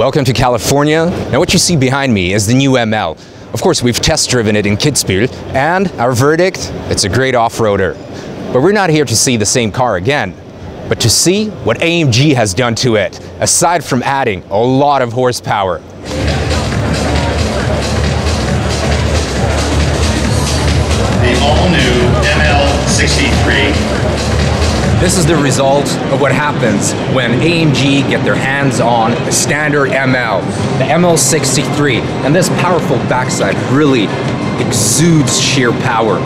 Welcome to California. Now what you see behind me is the new ML. Of course, we've test driven it in Kitzbühel, and our verdict, it's a great off-roader. But we're not here to see the same car again, but to see what AMG has done to it, aside from adding a lot of horsepower. The all-new ML 63. This is the result of what happens when AMG get their hands on the standard ML, the ML 63. And this powerful backside really exudes sheer power.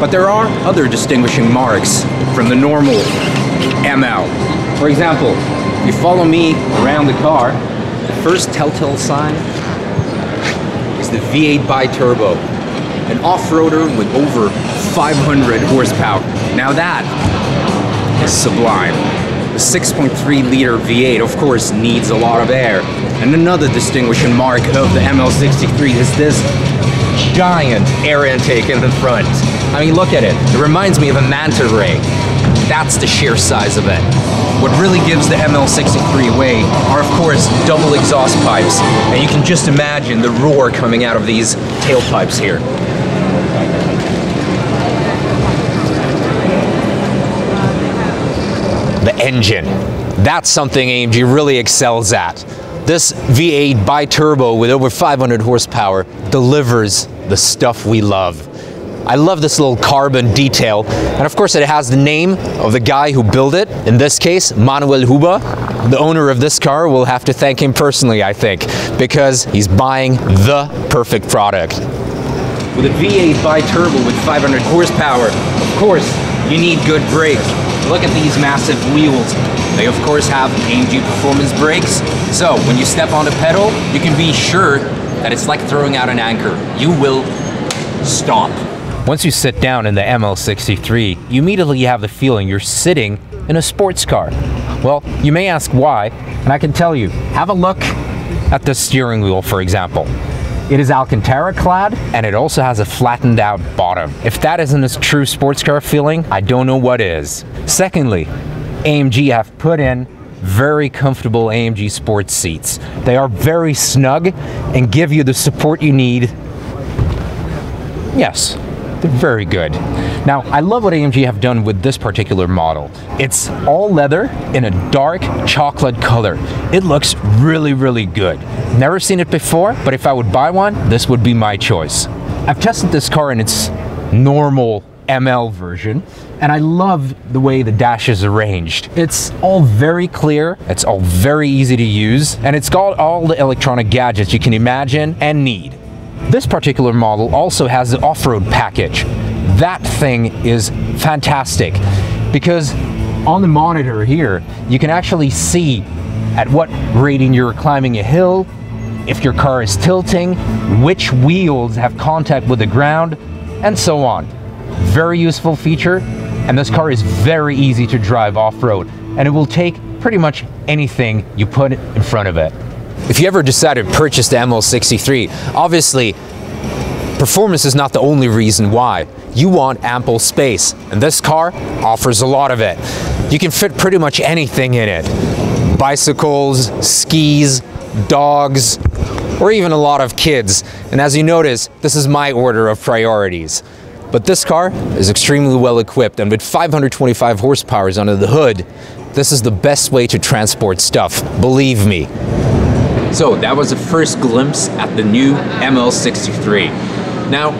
But there are other distinguishing marks from the normal ML. For example, if you follow me around the car, the first telltale sign is the V8 Biturbo. An off-roader with over 500 horsepower. Now that is sublime. The 6.3-liter V8, of course, needs a lot of air. And another distinguishing mark of the ML63 is this giant air intake in the front. I mean, look at it. It reminds me of a manta ray. That's the sheer size of it. What really gives the ML63 away are, of course, double exhaust pipes. And you can just imagine the roar coming out of these tailpipes here. The engine. That's something AMG really excels at. This V8 Biturbo with over 500 horsepower delivers the stuff we love. I love this little carbon detail, and of course it has the name of the guy who built it, in this case Manuel Huber. The owner of this car will have to thank him personally, I think, because he's buying the perfect product. With a V8 Biturbo with 500 horsepower, of course you need good brakes. Look at these massive wheels. They of course have AMG performance brakes, so when you step on the pedal, you can be sure that it's like throwing out an anchor. You will stomp. Once you sit down in the ML63, you immediately have the feeling you're sitting in a sports car. Well, you may ask why, and I can tell you. Have a look at the steering wheel, for example. It is Alcantara clad, and it also has a flattened out bottom. If that isn't a true sports car feeling, I don't know what is. Secondly, AMG have put in very comfortable AMG sports seats. They are very snug and give you the support you need. Yes. They're very good. Now, I love what AMG have done with this particular model. It's all leather in a dark chocolate color. It looks really, really good. Never seen it before, but if I would buy one, this would be my choice. I've tested this car in its normal ML version, and I love the way the dash is arranged. It's all very clear, it's all very easy to use, and it's got all the electronic gadgets you can imagine and need. This particular model also has the off-road package. That thing is fantastic because on the monitor here, you can actually see at what rating you're climbing a hill, if your car is tilting, which wheels have contact with the ground, and so on. Very useful feature, and this car is very easy to drive off-road, and it will take pretty much anything you put in front of it. If you ever decide to purchase the ML63, obviously performance is not the only reason why. You want ample space, and this car offers a lot of it. You can fit pretty much anything in it. Bicycles, skis, dogs, or even a lot of kids. And as you notice, this is my order of priorities. But this car is extremely well equipped, and with 525 horsepower under the hood, this is the best way to transport stuff, believe me. So that was the first glimpse at the new ML63. Now,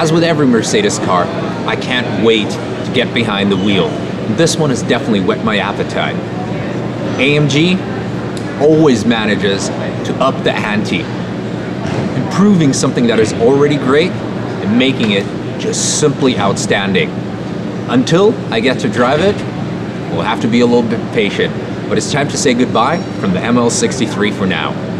as with every Mercedes car, I can't wait to get behind the wheel. This one has definitely whet my appetite. AMG always manages to up the ante, improving something that is already great and making it just simply outstanding. Until I get to drive it, we'll have to be a little bit patient. But it's time to say goodbye from the ML63 for now.